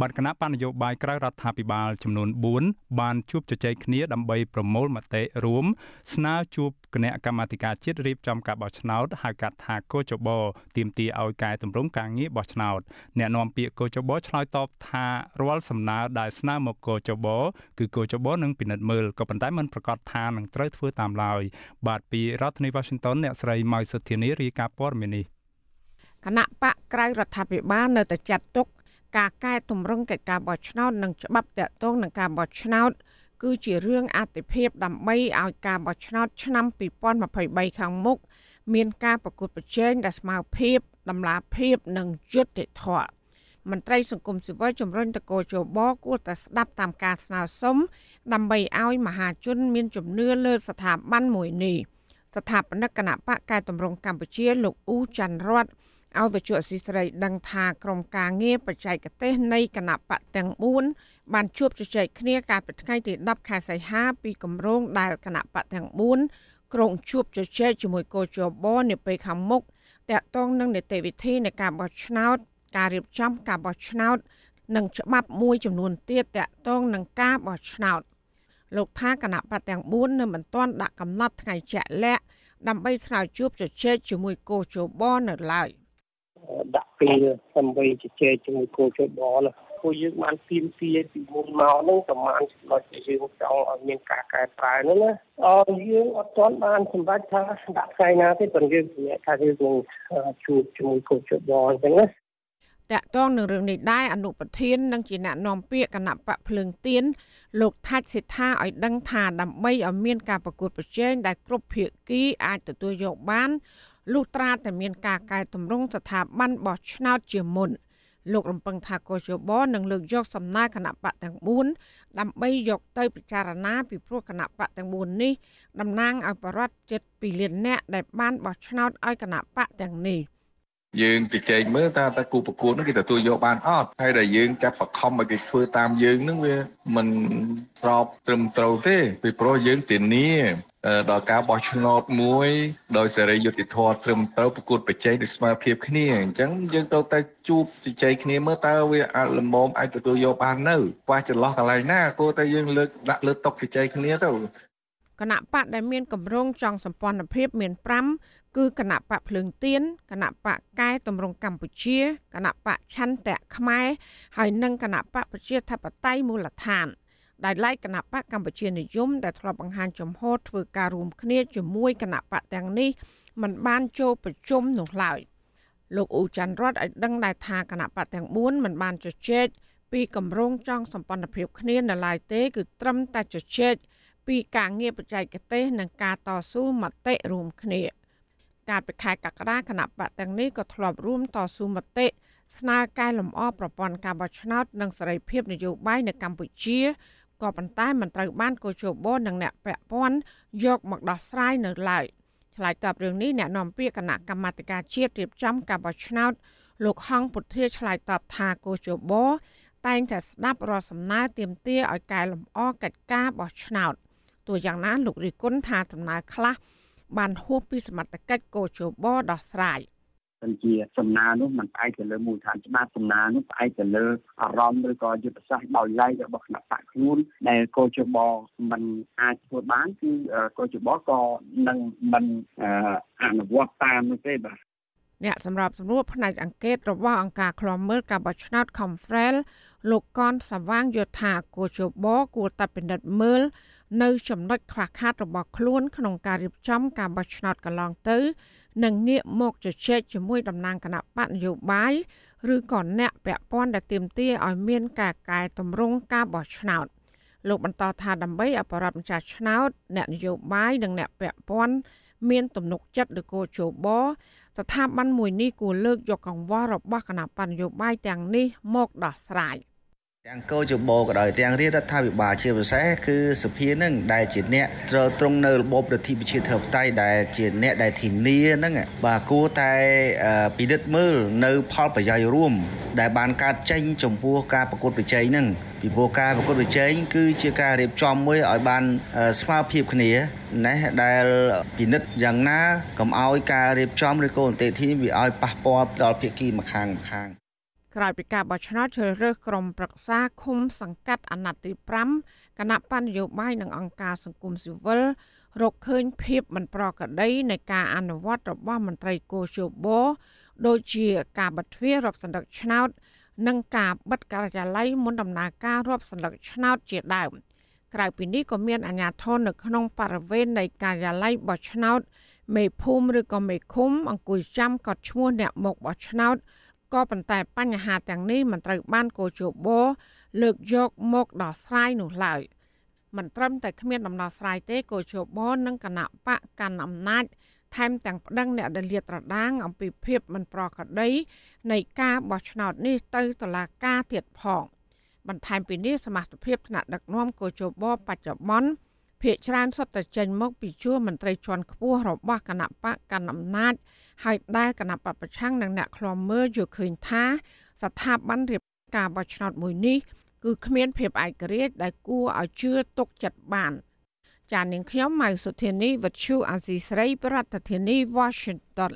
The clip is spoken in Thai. บัตรคณะปนโยบายกระรัฐาพิบาลจำนวนบุญบานชุบจะใจคเนียดำใบประมวลมาเตะรวมสนาชุบคณะกรรมการชิดรีบจำกัดบอชนาวด์หากัดหากโกจบอเตรียมตีเอากายตุ่มรุ่งกลางนี้บอชนาวด์แนวนอนเปียโกจบอชลอยตอบทารัวสำนาได้สนามโกจบอคือโกจบอหนึ่งปีนัดมือกับปัญไตมันประกอบทางหนังเตยทั่วตามลอยบาดปีรัฐนิวาชินตันเนี่ยใส่ไม้สุดที่นี้รีกาปอร์มินีคณะปะกลายรัฐาพิบาลเนตจัดตุกกาไก่ตุ่มร่องเกิดการบอชนอดหนังฉบับเดาต้นหนังการบอชนอดคือจีเรื่องอาติเพียบดำใบเอาการบอชนอดชั้นนำปีป้อนมาเผยใบขังมุกเมียนการประกวดประเจนดัชมาเพียบดำลาเพียบหนังยึดเด็ดถั่วมันไตรสังคมสิว่าจมร่นตะโกโจบอกูแต่ดับตามการสนาวสมดำใบเอามหาชนเมียนจมเนื้อเลือดสถาบันมวยนี่สถาปนิกคณะปะกายตุ่มร่องการประเจนหลกอูจันรอดเอาไปจวดสิสไรดังทากรมการเงียบปัจจัยกเตะในขณะปะแตงบุญบานชุบจะใจเคลียการเปิดไข่ติดดับขายใส่ห้าปีกำรงได้ขณะปะแตงบุญกรงชุบจะเชื่อจมวยโกโจบอเนี่ยไปขำมุกแต่ต้องนั่งในเตวิธีในการบอชนาวการเรียบจำการบอชนาวนั่งฉบับมวยจำนวนเตี้ยแต่ต้องนั่งก้าบอชนาวลูกท่าขณะปะแตงบุญเนี่ยมันต้อนดักกำลัดไข่แฉะและดำไปสาวชุบจะเชื่อจมวยโกโจบอเนี่ยลายดักปีทำไปจะเจอจมูกโคชบอลเลยโคยึกมันฟิล์มซีไอซีมูลเมานั่งกับมันเราจะยืมจองเอาเงินกากายปลายนั่นนะเอายืมเอาต้นมันสมบัติท่าดักไซนาที่เป็นเรื่องเนี่ยท่าที่มึงชูจมูกโคชบอลเป็นนะแต่ต้องหนึ่งเรื่องนี้ได้อนุปเทนดังจีน่ะนอมเปียกันหนับปะเพลิงเตียนโลกทัดสิทธาอ่อยดังทานดำไม่เอาเมียนการประกวดประเจนได้ครบเพียกี้อาจจะตัวยกบ้านลูกตราแต่เมียนกากายตุ่มร่งสถาบันบอชนาเจียมนลูกลำปังทาโกเจบอหนังเลือกยกสำนักขณะปะแตงบุญดำใบยกเตยปิจารณาปีพวกขณะปะแตงบุญนี่ดำนางเอาประวัติ7 ปีเรียนแน่ได้บ้านบอชนาอ้อยขณะปะแตงนี่ยืนติดใจเมื่อตาตะกูประกูนั่นก็แต่ตัวยกบ้านอ้อให้ได้ยืนจับประคอมมากิจฟื้นตามยืนนั่นเว้ยมันรอบเติมเตาเต้ไปเพราะยืนติดนี้ดอกกาบอชนอดมวยโดยเสรียุติธรรมเติมเตาประกูไปใจดิสมาเพียบขึ้นนี่จังยืนเราแต่จูบติดใจขึ้นนี่เมื่อตาเว้ยอารมณ์ไอ้แต่ตัวยกบ้านเนอว่าจะล็อกอะไรหน้ากูแต่ยืนเลิกละเลิกตกติดใจขึ้นนี่เต้าคณะปะได้เมียนกับโรงจองสัมปอนเพียบเมียนปรำคือคณะปะเพลิงเตียนคณะปะกายตุ่มรงกัมพูชีคณะปะชันแตะขมายหายนั่งคณะปะประเทศไทยปะไตมูลฐานได้ไล่คณะปะกัมพูชีในยุ่มแต่ทรบังหันจมโหดฝือการรวมคณีจมวยคณะปะแตงนี้มันบ้านโจประจมหนุกไหลลูกอูจันรอดดังได้ทาคณะปะแตงบุญมันบ้านจะเช็ดปีกำรงจองสัมปอนเพียบคณีในลายเต้คือตรำแต่จะเช็ดปีการเงียบใจกเตะนังการต่อสู้มาเตะรวมคณีการไปขายกักราขณะปะแตงนี้ก็ถลบร่วมต่อสู้มาเตะสนากายลำอ้อประปอนการบอชนาดนังสไลเพียบในโยบายในกัมพูชีก่อปันใต้มันตรายบ้านโกโจโบนังแหนแปะป้อนยกหมักดอกทรายเหนือไหลฉลายตอบเรื่องนี้แหนนอมเปียขณะกรรมการเชียร์เรียบจำการบอชนาดลูกห้องปุถีฉลายตอบทาโกโจโบแต่งแต่สนับรอสำนักเตรียมเตี้ยออยกายลำอ้อกัดกาบอชนาดตัวอย่างนั้นลูกริก้นทาสำนักคละบานหัวปีสมัติกัดโกโจบอดอสายสัญญาสำนักนู้นมันไอจะเลอมูลฐานสำนักสำนักนู้นไอจะเลออารมณ์โดยก่อยุทธศาสตร์บ่อยไล่จะบอกหนักปากนู้นในโกโจบอมันอาจจะบ้านคือโกโจบอก็นั่งมันอ่านว่าตามไม่ใช่ปะเนี่ยสำหรับสำรวจภายในอังเกตระหว่างองค์การคลอมเมอร์กับบอชนาดคอมเฟรนซ์ลูกก้อนสว่างโยธาโกโจบอกูตัดเป็นดัดเมลនៅចំណុចខ្វះខាតរបស់ខ្លួនក្នុងការរៀបចំការបោះឆ្នោតកន្លងទៅនិងងាកមកជជែកជាមួយតំណាងគណៈបកនយោបាយឬក៏អ្នកពាក់ព័ន្ធដែលទាមទារឲ្យមានការកែតម្រង់ការបោះឆ្នោតលោកបន្តថាដើម្បីអបអរម្ចាស់ឆ្នោតអ្នកនយោបាយនិងអ្នកពាក់ព័ន្ធមានទំនុកចិត្តលើគោលជបស្ថាប័នមួយនេះគួរលើកយកកង្វល់របស់គណៈបកនយោបាយទាំងនេះមកដោះស្រាយទាំងកោជបក៏ដោយទាំងរាជរដ្ឋាភិបាលជាពិសេសគឺសភានឹងដែលជាអ្នកត្រង់នៅរបបរដ្ឋាភិបាលធិបតេយ្យដែលជាអ្នកដែលធានាហ្នឹងបាទគួរតែពិនិត្យមើលនៅផលប្រយោជន៍រួមដែលបានកើតចេញចំពោះការប្រកួតប្រជែងហ្នឹងពីព្រោះការប្រកួតប្រជែងគឺជាការរៀបចំមួយឲ្យបានស្មើភាពគ្នាណេះដែលពិនិត្យយ៉ាងណាកុំឲ្យការរៀបចំឬក៏អន្តរជាតិវាឲ្យប៉ះពាល់ដល់ភាគីម្ខាង กลายเป็นการบัชนาเชอร์เรกรมปรักษาคุมสังกัดอนาติปรัมคณะปัญญาบ้านหนังองค์การสังคมสิวิลรกเขินเพียบมันปลอกระได้ในการอนุวัตรบว่ามันไตรโกโชโบโดยเฉพาะการบัดเวียรอบสันดักชนาต์นังกาบัดการจะไล่มนดำนาการรอบสันดักชนาต์เจดายกลายเป็นนี้ก็มีอัญญาธนในขนมปารเวนในการจะไล่บัชนาต์ไม่พุ่มหรือก็ไม่คุ้มอังกุยจำกัดชั่วเนี่ยหมกบัชนาต์ก็เป็นแต่ปัญหาแต่งนี้มันไตรบ้านโกโชโบเลือกยกหมกดอกไส้หนุนไหลมันเริ่มแต่ขมิ้นนำดาวสายเตะโกโชโบนังกนาปะการอำนาจแถมแต่งดังเนี่ยเดลีตระดังอัมพีเพียบมันปลอกระได้ในกาบอชนาดนี่เตยตลาดกาเทียดพองบรรทายปีนี้สมัครเพียบขนาดดักน้อมโกโชโบปัจจุบันเพียชานสดแต่เจนมกปีชั่วมันไตรชวนขบัวรบว่ากนาปะการอำนาจให้ได้กนาปะประช่างดังเนี่ยคลอมเมอร์อยู่คืนท้าสถาบันเรียบกาบอชนาดมวยนี้คือเขมรเพียบไอเกเรตได้กู้เอาเชื่อตกจัดบานจากหนึ่งเขียวใหม่สุดเทนีวัชชูอาซีสไรประเทศเทนีวอชิงตัน